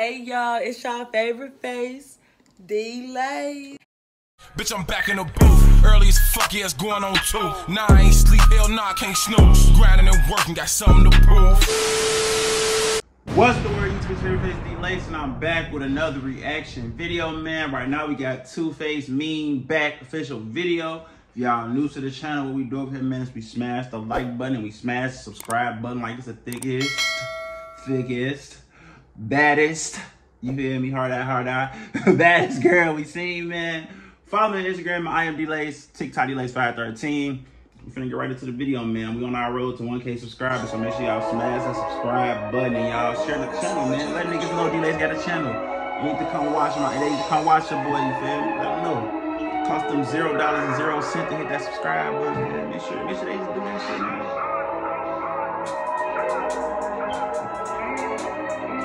Hey y'all, it's y'all favorite face, D-Lace. Bitch, I'm back in the booth. Early as fuck, yeah, it's going on too. Nah, I ain't sleep, hell nah, I can't snooze. Grinding and working, got something to prove. What's the word, YouTube's favorite face, D-Lace, and I'm back with another reaction video, man. Right now, we got Two Face Mean Back official video. If y'all new to the channel, what we do up here, man, is we smash the like button and we smash the subscribe button like it's the thickest. Baddest, you feel me? Hard eye, hard eye. Baddest girl we seen, man. Follow me on Instagram, I am D-Lace, TikTok D-Lace 513. We're finna get right into the video, man. We on our road to 1K subscribers, so make sure y'all smash that subscribe button and y'all share the channel, man. Let niggas know D-Lace got a channel. You need to come watch my, they need to come watch your boy, you feel me? Let them know. It cost them $0.00 to hit that subscribe button, man. Make sure they just do that shit, man.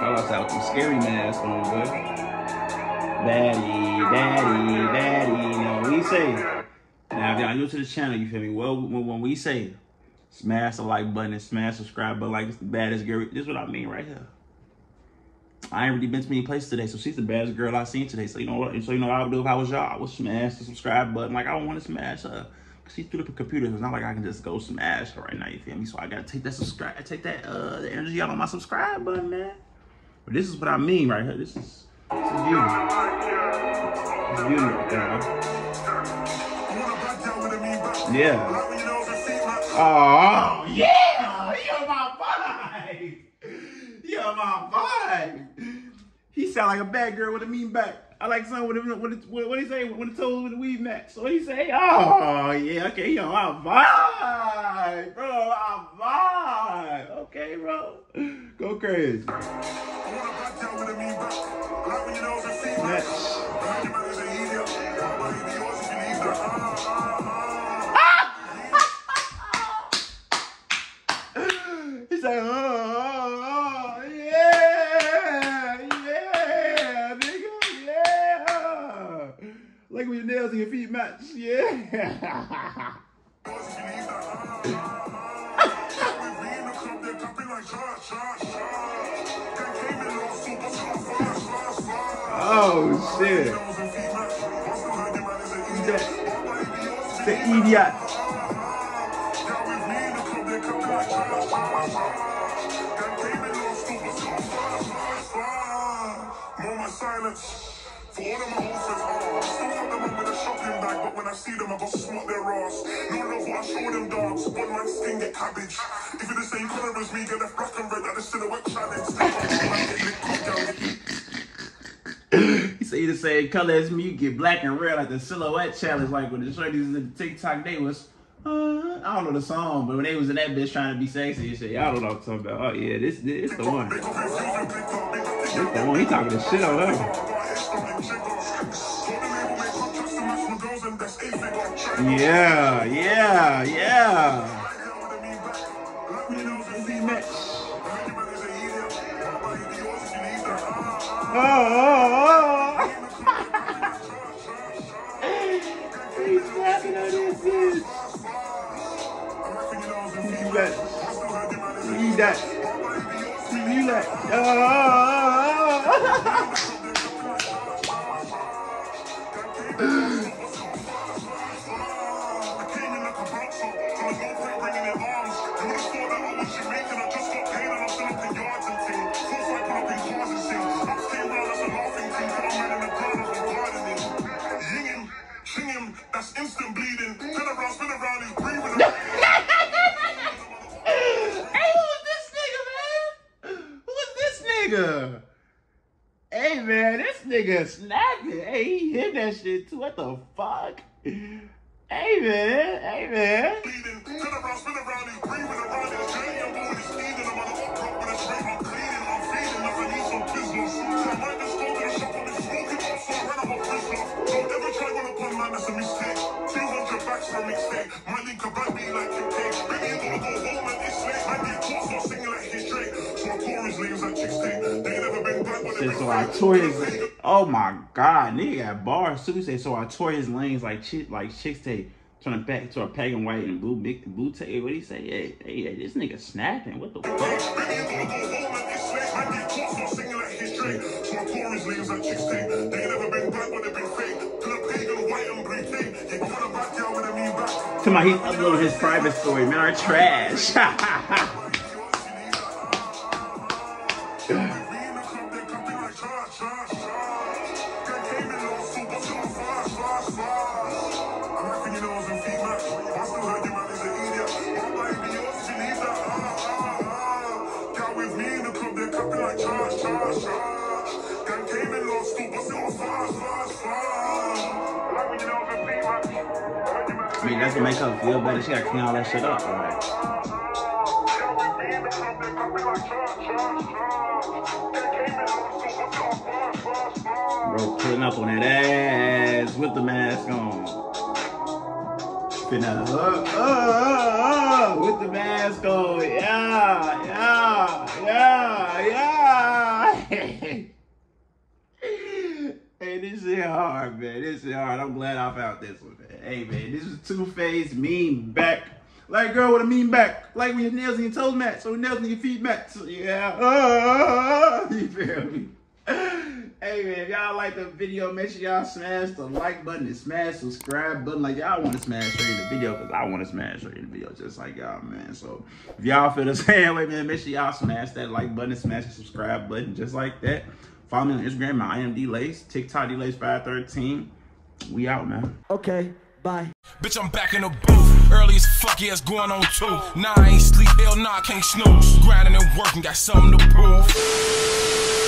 I was out with some scary masks on, boy. Daddy, you know what we say. Now, if y'all new to the channel, you feel me? Well, when we say smash the like button and smash subscribe button like it's the baddest girl, this is what I mean right here. I ain't really been to many places today, so she's the baddest girl I seen today. So you know what? So you know what I would do if I was y'all? I would smash the subscribe button like I don't want to smash her. She's through the computer, so it's not like I can just go smash her right now, you feel me? So I gotta take that subscribe, take that the energy out on my subscribe button, man. But this is what I mean right here. This is beauty. It's beauty right there. Yeah. Oh, yeah! You're my vibe! You're my vibe! He sound like a bad girl with a mean back. I like something what he say? When the toes with the weave match. So what he say? Oh, yeah, okay, yo, my vibe! Bro, my vibe! Okay, bro. Go crazy. He said, oh, yeah, nigga, yeah. Like with your nails and your feet match, yeah. Oh shit! The idiot. But when I see them, I go smoke their ass. No love, what I show them dogs. One man skin get cabbage. If you're the same color as me, get a black and red at the silhouette challenge. He said, you're the same color as me, you get black and red at the silhouette challenge. Like when the shorties in the TikTok, they was, I don't know the song, but when they was in that bitch trying to be sexy and shit, y'all don't know what I'm talking about. Oh yeah, this the one. This the one, he talking the shit on her. Yeah. Oh. He's laughing at this bitch. See that. Oh. Hey man, this nigga snapping. Hey, he hit that shit too. What the fuck? Hey man. So I tore his. Oh my god, nigga got bars too. Say so I tore his lanes like chicks tape, turning back to a pagan white and blue tape. What do you say? Hey, this nigga snapping. What the fuck? Tories leaves at 16. They never been black when they been fake. Club eagle, white and blue thing. You put a back down with a mean back. Come on, he's uploading his private story. Men are trash. I mean, that's what makes her feel better. She gotta clean all that shit up, alright. Bro, putting up on that ass with the mask on. Putting up with the mask on. Yeah, yeah, yeah, yeah. Hey, this shit hard, man. This shit hard. I'm glad I found this one, man. Hey, man, this is Two Face Mean Back. Like, girl, with a mean back. Like when your nails and your toes match, so your nails and your feet match. So, yeah. You feel me? Hey, man, if y'all like the video, make sure y'all smash the like button and smash subscribe button. Like, y'all want to smash straight in the video because I want to smash straight in the video just like y'all, man. So, if y'all feel the same way, man, make sure y'all smash that like button and smash the subscribe button just like that. Follow me on Instagram, I am D-Lace, TikTok D-Lace 513. We out, man. Okay, bye. Bitch, I'm back in the booth. Early as fuck, yeah, it's going on too. Nah, I ain't sleep, hell nah, I can't snooze. Grinding and working, got something to prove.